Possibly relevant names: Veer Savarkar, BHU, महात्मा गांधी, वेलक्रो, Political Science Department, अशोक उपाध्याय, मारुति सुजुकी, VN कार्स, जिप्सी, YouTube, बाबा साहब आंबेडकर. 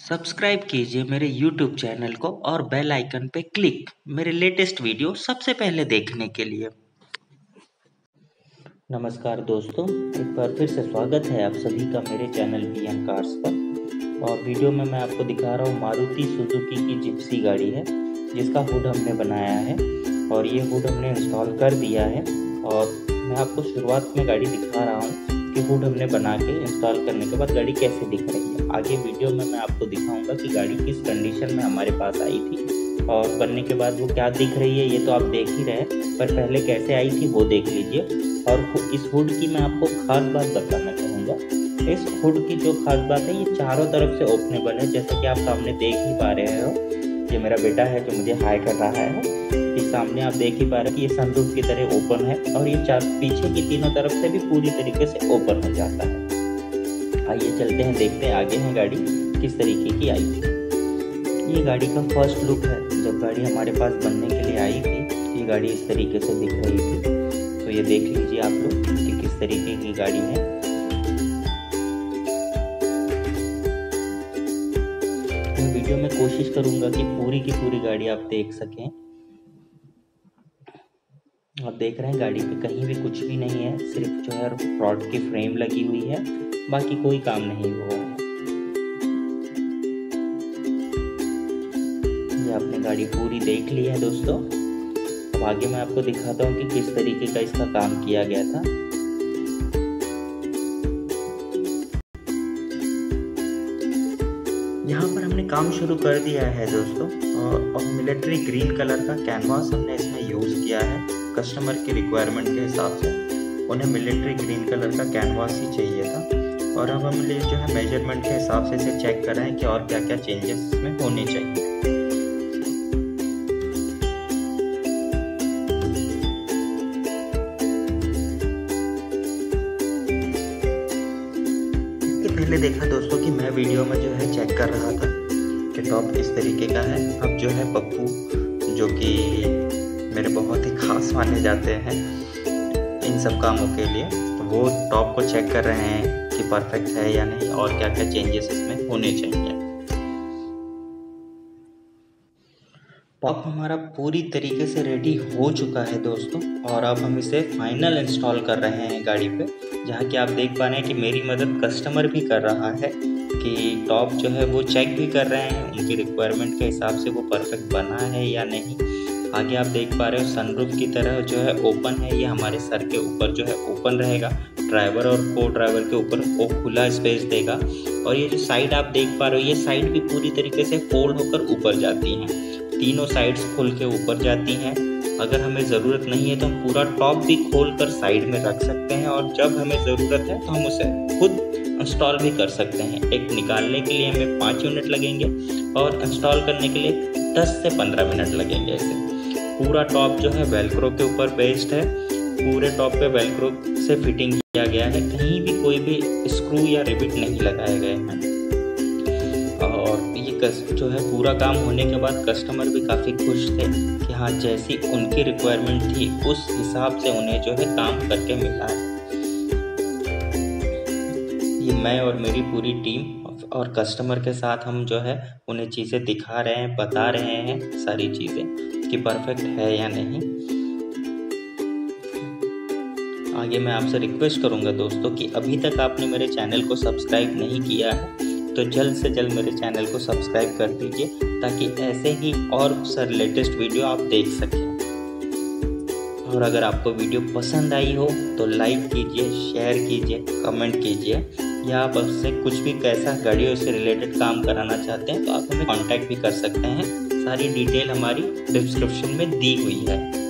Subscribe कीजिए मेरे YouTube channel को और बेल आइकन पे क्लिक मेरे लेटेस्ट वीडियो सबसे पहले देखने के लिए। नमस्कार दोस्तों, एक बार फिर से स्वागत है आप सभी का मेरे चैनल VN कार्स पर। और वीडियो में मैं आपको दिखा रहा हूँ मारुति सुजुकी की जिप्सी गाड़ी है, जिसका हुड हमने बनाया है और ये हुड हमने इंस्टॉल कर दिया है। और मैं आपको शुरुआत में गाड़ी दिखा रहा हूँ कि हुड हमने बना के इंस्टॉल करने के बाद गाड़ी कैसे दिख रही है। आगे वीडियो में मैं आपको दिखाऊंगा कि गाड़ी किस कंडीशन में हमारे पास आई थी और बनने के बाद वो क्या दिख रही है, ये तो आप देख ही रहे हैं, पर पहले कैसे आई थी वो देख लीजिए। और इस हुड की मैं आपको खास बात बताना चाहूँगा। इस हुड की जो खास बात है, ये चारों तरफ से ओपनेबल है, जैसे कि आप सामने देख ही पा रहे हो। ये मेरा बेटा है जो मुझे हाई कर रहा है। इस सामने आप देख ही पा रहे हैं कि ये सनरूफ की तरह ओपन है और ये चार पीछे की तीनों तरफ से भी पूरी तरीके से ओपन हो जाता है। आइए चलते हैं, देखते हैं आगे है गाड़ी किस तरीके की आई थी। ये गाड़ी का फर्स्ट लुक है। जब गाड़ी हमारे पास बनने के लिए आई थी, ये गाड़ी इस तरीके से दिख रही थी। तो ये देख लीजिए आप लोग कि किस तरीके की गाड़ी है। इन वीडियो में कोशिश करूंगा कि पूरी की पूरी गाड़ी आप देख सकें। आप देख रहे हैं गाड़ी पे कहीं भी कुछ भी नहीं है, सिर्फ जो है रॉड की फ्रेम लगी हुई है, बाकी कोई काम नहीं हुआ है। ये आपने गाड़ी पूरी देख ली है दोस्तों। अब आगे मैं आपको दिखाता हूँ कि किस तरीके का इसका काम किया गया था। यहाँ पर हमने काम शुरू कर दिया है दोस्तों और मिलिट्री ग्रीन कलर का कैनवास हमने इसमें यूज़ किया है। कस्टमर की रिक्वायरमेंट के हिसाब से उन्हें मिलिट्री ग्रीन कलर का कैनवास ही चाहिए था। और अब हम जो है मेजरमेंट के हिसाब से इसे चेक कर रहे हैं कि और क्या क्या चेंजेस इसमें होने चाहिए। पहले देखा दोस्तों कि मैं वीडियो में जो है चेक कर रहा था कि टॉप किस तरीके का है। अब जो है पप्पू, जो कि मेरे बहुत ही खास माने जाते हैं इन सब कामों के लिए, तो वो टॉप को चेक कर रहे हैं कि परफेक्ट है या नहीं और क्या क्या चेंजेस इसमें होने चाहिए। टॉप हमारा पूरी तरीके से रेडी हो चुका है दोस्तों और अब हम इसे फाइनल इंस्टॉल कर रहे हैं गाड़ी पे, जहाँ कि आप देख पा रहे हैं कि मेरी मदद कस्टमर भी कर रहा है कि टॉप जो है वो चेक भी कर रहे हैं उनकी रिक्वायरमेंट के हिसाब से वो परफेक्ट बना है या नहीं। आगे आप देख पा रहे हो सनरूफ की तरह जो है ओपन है, ये हमारे सर के ऊपर जो है ओपन रहेगा, ड्राइवर और को ड्राइवर के ऊपर वो खुला स्पेस देगा। और ये जो साइड आप देख पा रहे हो, ये साइड भी पूरी तरीके से फोल्ड होकर ऊपर जाती हैं, तीनों साइड्स खोल के ऊपर जाती हैं। अगर हमें ज़रूरत नहीं है तो हम पूरा टॉप भी खोल कर साइड में रख सकते हैं और जब हमें ज़रूरत है तो हम उसे खुद इंस्टॉल भी कर सकते हैं। एक निकालने के लिए हमें 5 यूनिट लगेंगे और इंस्टॉल करने के लिए 10 से 15 मिनट लगेंगे। ऐसे पूरा टॉप जो है वेलक्रो के ऊपर बेस्ड है, पूरे टॉप पे वेलक्रो से फिटिंग किया गया है, कहीं भी कोई भी स्क्रू या रिबिट नहीं लगाए गए हैं। और ये जो है पूरा काम होने के बाद कस्टमर भी काफ़ी खुश थे कि हाँ, जैसी उनकी रिक्वायरमेंट थी उस हिसाब से उन्हें जो है काम करके मिला है। ये मैं और मेरी पूरी टीम और कस्टमर के साथ हम जो है उन्हें चीज़ें दिखा रहे हैं, बता रहे हैं सारी चीज़ें कि परफेक्ट है या नहीं। आगे मैं आपसे रिक्वेस्ट करूंगा दोस्तों कि अभी तक आपने मेरे चैनल को सब्सक्राइब नहीं किया है तो जल्द से जल्द मेरे चैनल को सब्सक्राइब कर दीजिए, ताकि ऐसे ही और सर लेटेस्ट वीडियो आप देख सकें। और अगर आपको वीडियो पसंद आई हो तो लाइक कीजिए, शेयर कीजिए, कमेंट कीजिए, या आप उससे कुछ भी कैसा गाड़ियों से रिलेटेड काम कराना चाहते हैं तो आप हमें कांटेक्ट भी कर सकते हैं। सारी डिटेल हमारी डिस्क्रिप्शन में दी हुई है।